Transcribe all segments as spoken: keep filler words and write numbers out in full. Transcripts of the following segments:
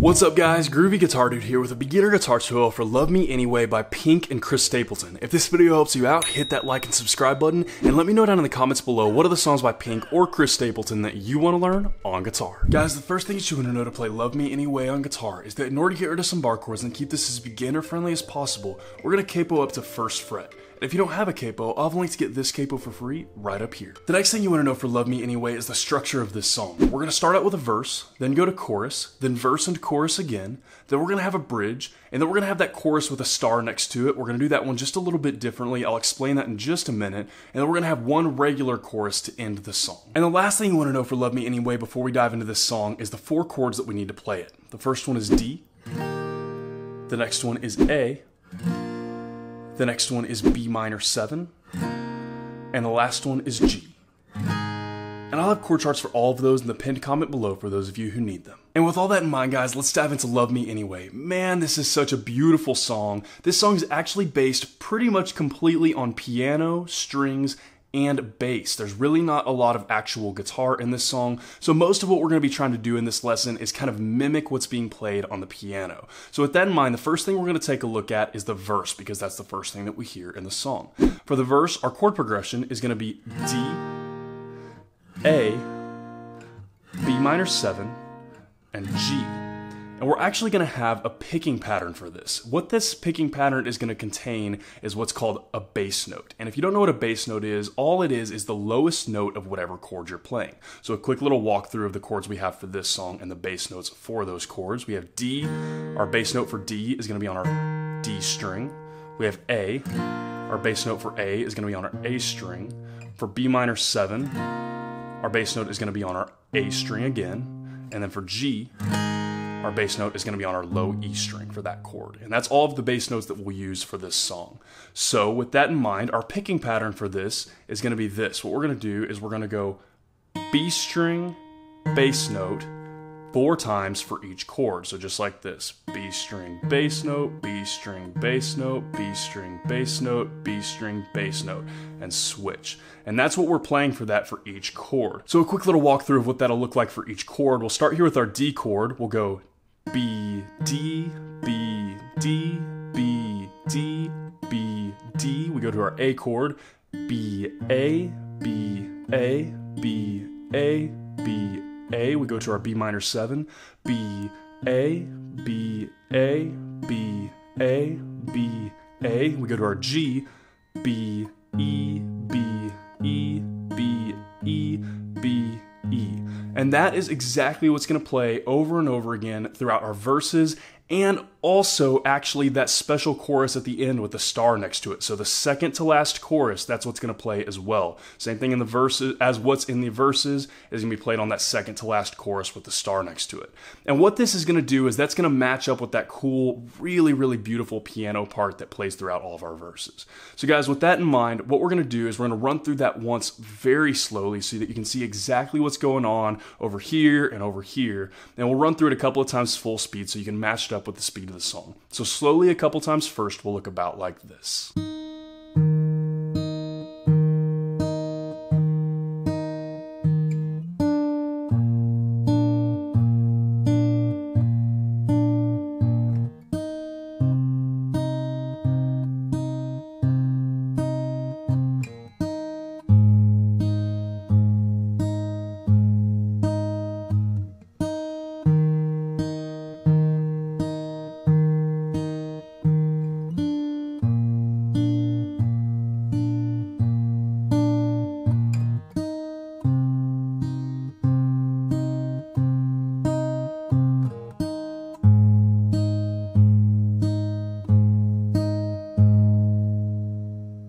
What's up guys, Groovy Guitar Dude here with a beginner guitar tutorial for Love Me Anyway by Pink and Chris Stapleton. If this video helps you out, hit that like and subscribe button, and let me know down in the comments below what are the songs by Pink or Chris Stapleton that you want to learn on guitar. Guys, the first thing that you want to know to play Love Me Anyway on guitar is that in order to get rid of some bar chords and keep this as beginner friendly as possible, we're going to capo up to first fret. If you don't have a capo, I'll have a link to get this capo for free right up here. The next thing you want to know for Love Me Anyway is the structure of this song. We're going to start out with a verse, then go to chorus, then verse and chorus again, then we're going to have a bridge, and then we're going to have that chorus with a star next to it. We're going to do that one just a little bit differently. I'll explain that in just a minute, and then we're going to have one regular chorus to end the song. And the last thing you want to know for Love Me Anyway before we dive into this song is the four chords that we need to play it. The first one is D, the next one is A, the next one is B minor seven, and the last one is G. And I'll have chord charts for all of those in the pinned comment below for those of you who need them. And with all that in mind, guys, let's dive into Love Me Anyway. Man, this is such a beautiful song. This song is actually based pretty much completely on piano, strings, and bass. There's really not a lot of actual guitar in this song, so most of what we're going to be trying to do in this lesson is kind of mimic what's being played on the piano. So with that in mind, the first thing we're going to take a look at is the verse, because that's the first thing that we hear in the song. For the verse, our chord progression is going to be D, A, B minor seven, and G. And we're actually going to have a picking pattern for this. What this picking pattern is going to contain is what's called a bass note. And if you don't know what a bass note is, all it is is the lowest note of whatever chord you're playing. So a quick little walkthrough of the chords we have for this song and the bass notes for those chords. We have D. Our bass note for D is going to be on our D string. We have A. Our bass note for A is going to be on our A string. For B minor seven, our bass note is going to be on our A string again. And then for G, our bass note is going to be on our low E string for that chord. And that's all of the bass notes that we'll use for this song. So with that in mind, our picking pattern for this is going to be this. What we're going to do is we're going to go B string, bass note, four times for each chord. So just like this, B string, bass note, B string, bass note, B string, bass note, B string, bass note, and switch. And that's what we're playing for that for each chord. So a quick little walkthrough of what that'll look like for each chord. We'll start here with our D chord. We'll go B, D, B, D, B, D, B, D. We go to our A chord, B, A, B, A, B, A, B, A. We go to our B minor seven, B, A, B, A, B, A, B, A. We go to our G, B, E, B, E, B, E, B, E. And that is exactly what's going to play over and over again throughout our verses, and also actually that special chorus at the end with the star next to it. So the second to last chorus, that's what's going to play as well. Same thing in the verses as what's in the verses is going to be played on that second to last chorus with the star next to it. And what this is going to do is that's going to match up with that cool, really, really beautiful piano part that plays throughout all of our verses. So guys, with that in mind, what we're going to do is we're going to run through that once very slowly so that you can see exactly what's going on over here and over here. And we'll run through it a couple of times full speed so you can match it up with the speed of the song. So slowly a couple times first will look about like this.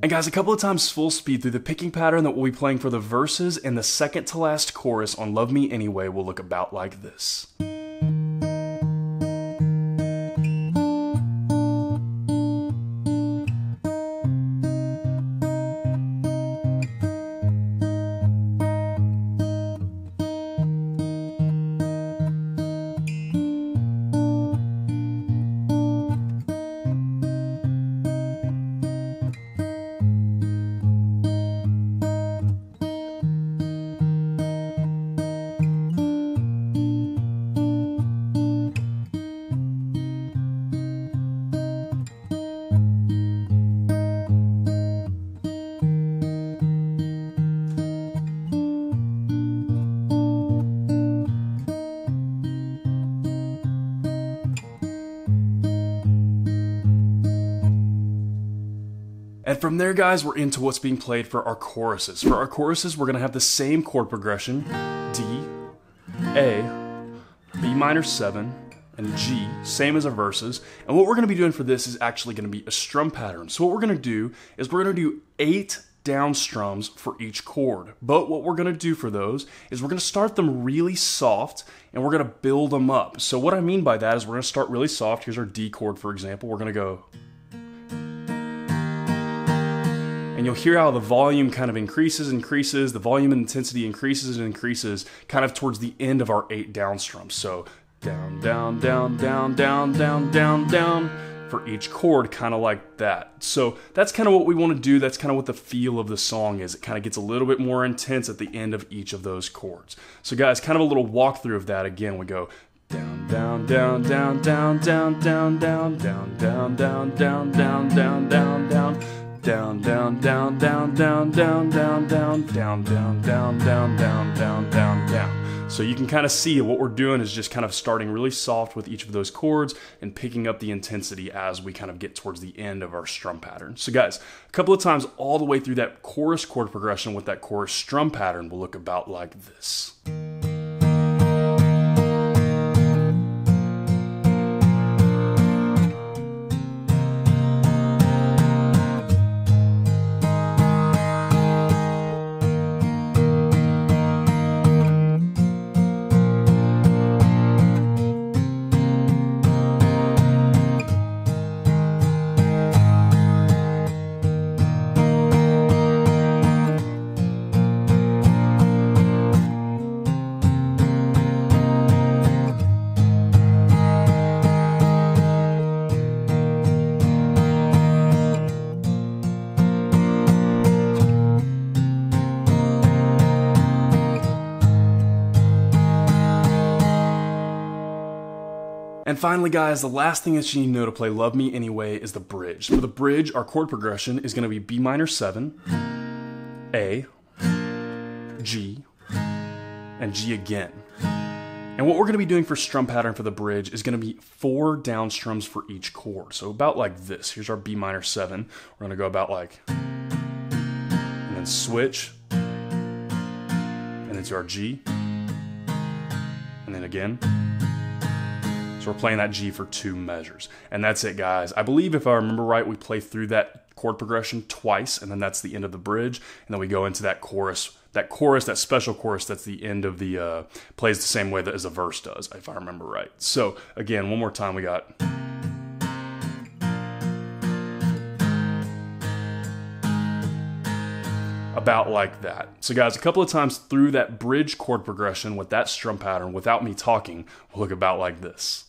And guys, a couple of times full speed through the picking pattern that we'll be playing for the verses and the second to last chorus on Love Me Anyway will look about like this. And from there, guys, we're into what's being played for our choruses. For our choruses, we're gonna have the same chord progression, D, A, B minor seven, and G, same as our verses. And what we're gonna be doing for this is actually gonna be a strum pattern. So what we're gonna do is we're gonna do eight down strums for each chord. But what we're gonna do for those is we're gonna start them really soft and we're gonna build them up. So what I mean by that is we're gonna start really soft. Here's our D chord, for example. We're gonna go, and you'll hear how the volume kind of increases, increases, the volume and intensity increases and increases kind of towards the end of our eight down strums. So down, down, down, down, down, down, down, down, for each chord, kind of like that. So that's kind of what we want to do. That's kind of what the feel of the song is. It kind of gets a little bit more intense at the end of each of those chords. So guys, kind of a little walkthrough of that. Again, we go down, down, down, down, down, down, down, down, down, down, down, down, down, down, down, down, down, down, down, down, down, down, down, down, down, down, down, down, down, down, down, down. So you can kind of see what we're doing is just kind of starting really soft with each of those chords and picking up the intensity as we kind of get towards the end of our strum pattern. So guys, a couple of times all the way through that chorus chord progression with that chorus strum pattern will look about like this. And finally, guys, the last thing that you need to know to play Love Me Anyway is the bridge. For the bridge, our chord progression is going to be B minor seven, A, G, and G again. And what we're going to be doing for strum pattern for the bridge is going to be four down strums for each chord. So about like this. Here's our B minor seven. We're going to go about like, and then switch, and then to our G, and then again. So we're playing that G for two measures. And that's it, guys. I believe, if I remember right, we play through that chord progression twice, and then that's the end of the bridge. And then we go into that chorus, that chorus, that special chorus that's the end of the, uh, plays the same way that as a verse does, if I remember right. So again, one more time, we got... about like that. So guys, a couple of times through that bridge chord progression with that strum pattern without me talking will look about like this.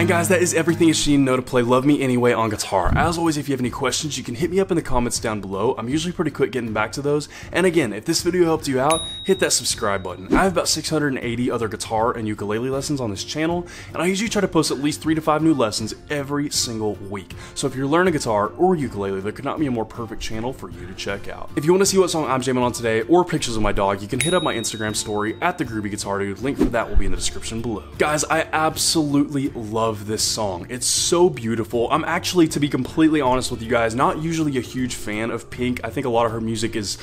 And guys, that is everything you should know to play Love Me Anyway on guitar. As always, if you have any questions, you can hit me up in the comments down below. I'm usually pretty quick getting back to those. And again, if this video helped you out, hit that subscribe button. I have about six hundred eighty other guitar and ukulele lessons on this channel, and I usually try to post at least three to five new lessons every single week. So if you're learning guitar or ukulele, there could not be a more perfect channel for you to check out. If you want to see what song I'm jamming on today or pictures of my dog, you can hit up my Instagram story at The Groovy Guitar Dude. Link for that will be in the description below. Guys, I absolutely love Love this song. It's so beautiful. I'm actually, to be completely honest with you guys, not usually a huge fan of Pink. I think a lot of her music is,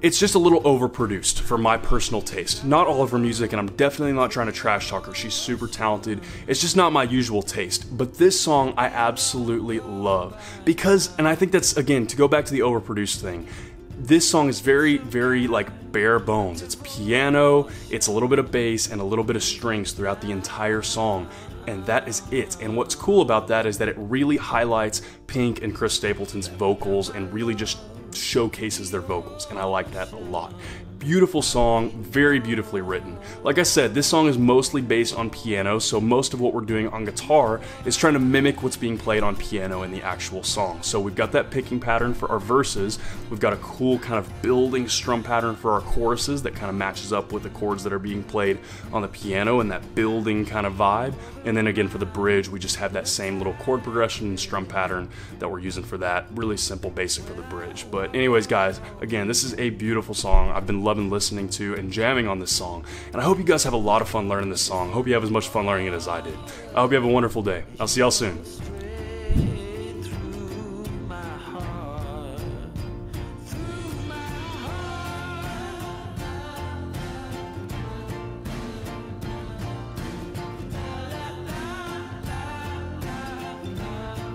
it's just a little overproduced for my personal taste. Not all of her music, and I'm definitely not trying to trash talk her. She's super talented. It's just not my usual taste. But this song I absolutely love because, and I think that's, again, to go back to the overproduced thing, this song is very, very like bare bones. It's piano, it's a little bit of bass, and a little bit of strings throughout the entire song. And that is it. And what's cool about that is that it really highlights Pink and Chris Stapleton's vocals and really just showcases their vocals. And I like that a lot. beautiful song, very beautifully written. Like I said, this song is mostly based on piano, so most of what we're doing on guitar is trying to mimic what's being played on piano in the actual song. So we've got that picking pattern for our verses, we've got a cool kind of building strum pattern for our choruses that kind of matches up with the chords that are being played on the piano and that building kind of vibe, and then again for the bridge we just have that same little chord progression and strum pattern that we're using for that. Really simple basic for the bridge. But anyways guys, again, this is a beautiful song. I've been loving listening to and jamming on this song, and I hope you guys have a lot of fun learning this song. Hope you have as much fun learning it as I did. I hope you have a wonderful day. I'll see y'all soon.